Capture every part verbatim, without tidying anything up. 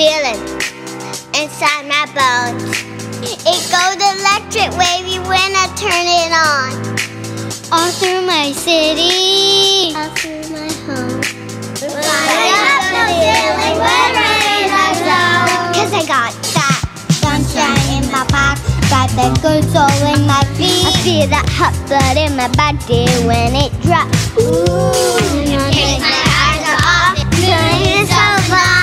feeling inside my bones. It goes electric wavy when I turn it on. All through my city, all through my home. But I got no feeling when rain I blow. Cause I got that sunshine in my pocket, got that good soul in my feet. I feel that hot blood in my body when it drops. Ooh, you take my eyes off, you're so fun.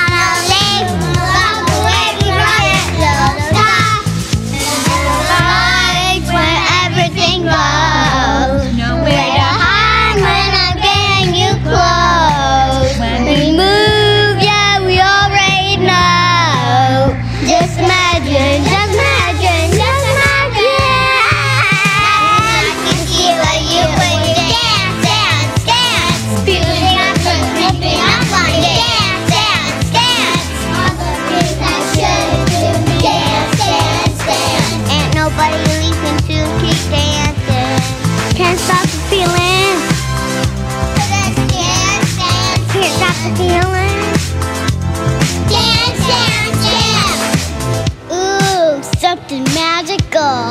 Magical.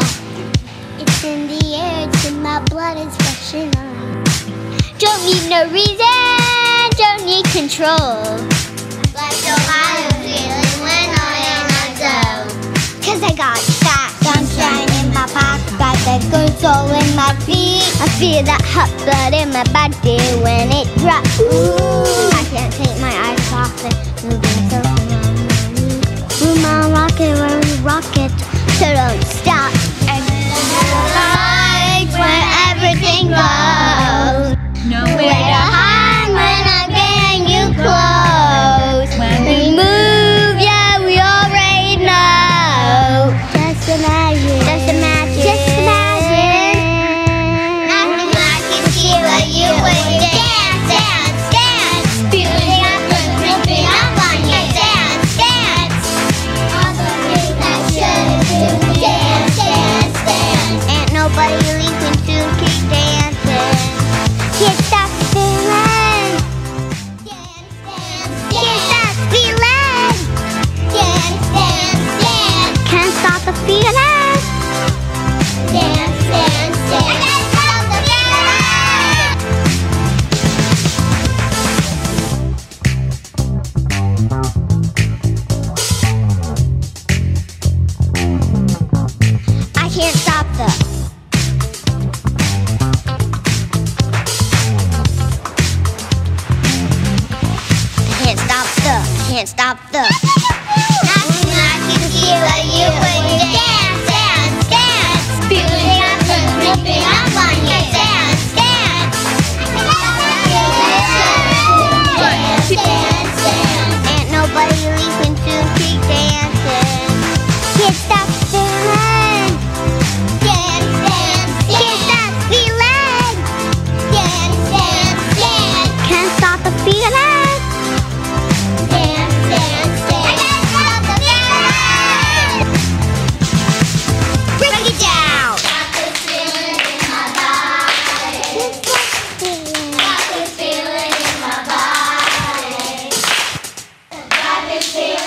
It's in the air, it's in my blood, it's rushing on. Don't need no reason, don't need control. But don't mind the feeling when I am alone. Cause I got that sunshine in my pocket, got that good soul in my feet. I feel that hot blood in my body when it drops. Ooh, I can't take my eyes off it, moving so phenomenally. We're my rocket, we're a rocket. So don't stop and hide where everything goes. Nowhere to hide when I'm getting you close. When we move, yeah, we already know. Just imagine, just imagine, just imagine. Nothing I can see what you would dance, dance, dance. Feeling I could rip it up on you. Dance, dance. All the things I should. Dance, dance, dance. Ain't nobody leaving to keep dancing. Can't stop the feeling. Dance, dance, dance. Can't stop the feeling. Dance, dance, dance. Can't stop the feeling. Dance, dance, dance. I can't stop the feeling. Can't stop the Can't stop the Can't stop the Nothing I can hear what you would dance, dance, dance. Feeling I could rip it up on you. Dance, dance. Dance, dance, dance. Ain't nobody leaving to keep dancing. Can't stop feeling. Yeah.